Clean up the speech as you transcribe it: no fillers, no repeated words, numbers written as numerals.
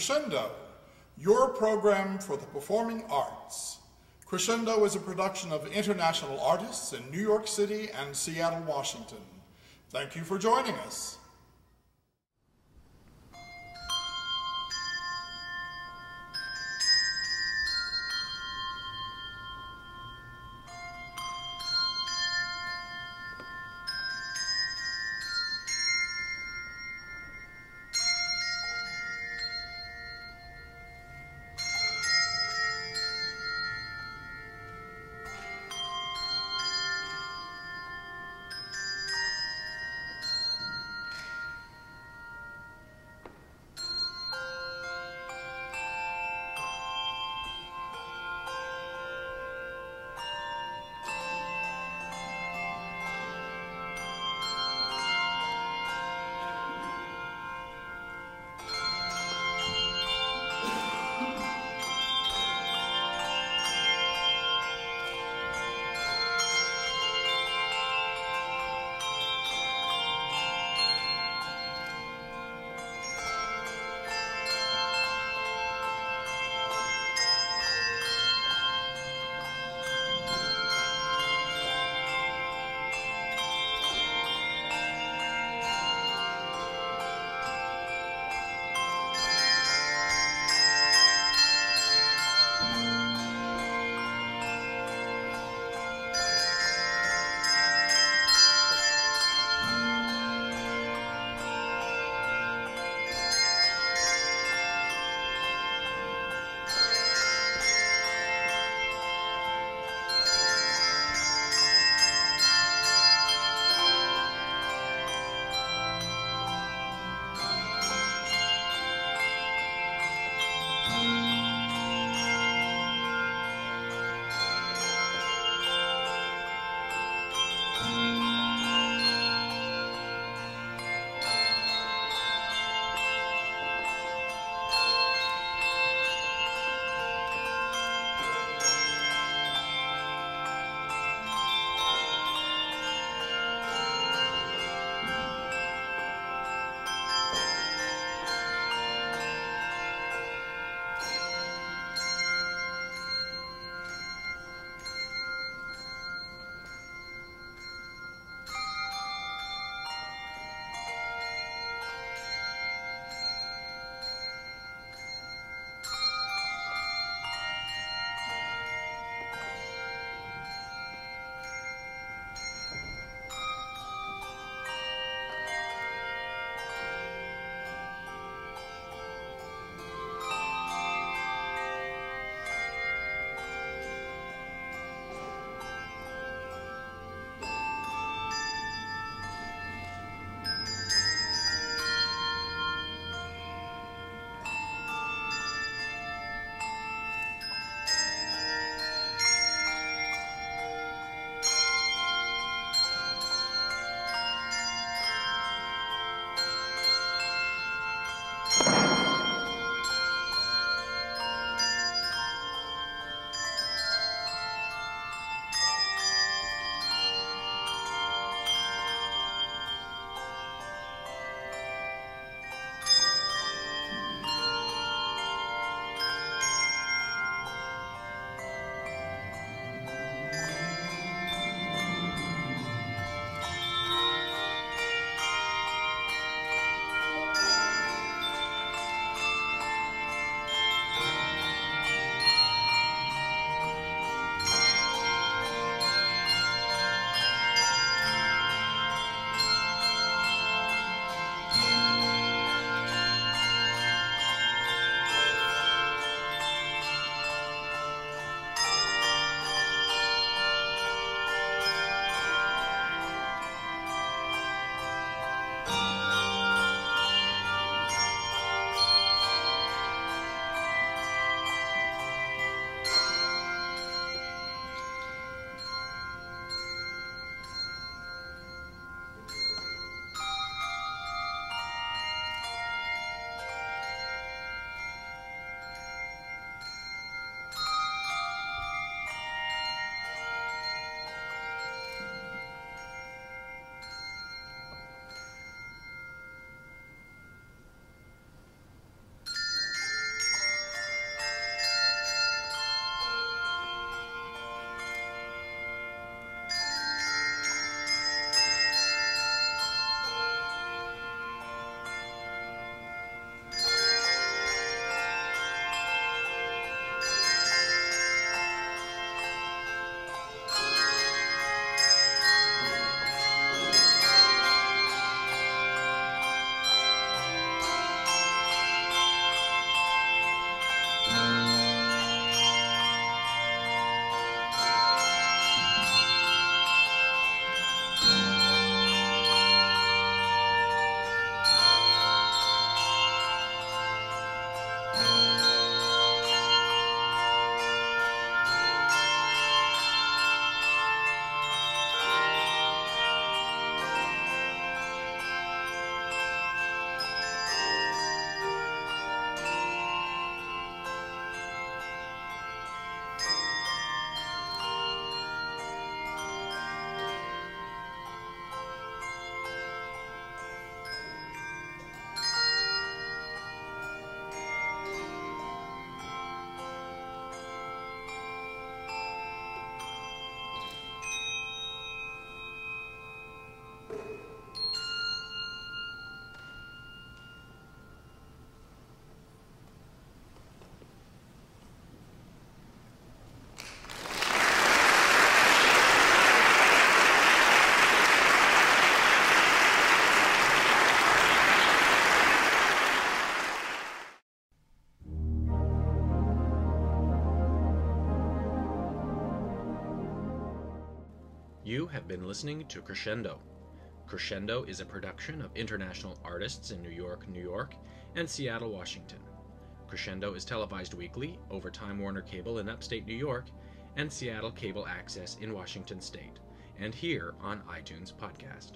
Crescendo, your program for the performing arts. Crescendo is a production of international artists in New York City and Seattle, Washington. Thank you for joining us. You have been listening to Crescendo. Crescendo is a production of international artists in New York, New York, and Seattle, Washington. Crescendo is televised weekly over Time Warner Cable in upstate New York and Seattle Cable Access in Washington State, and here on iTunes Podcast.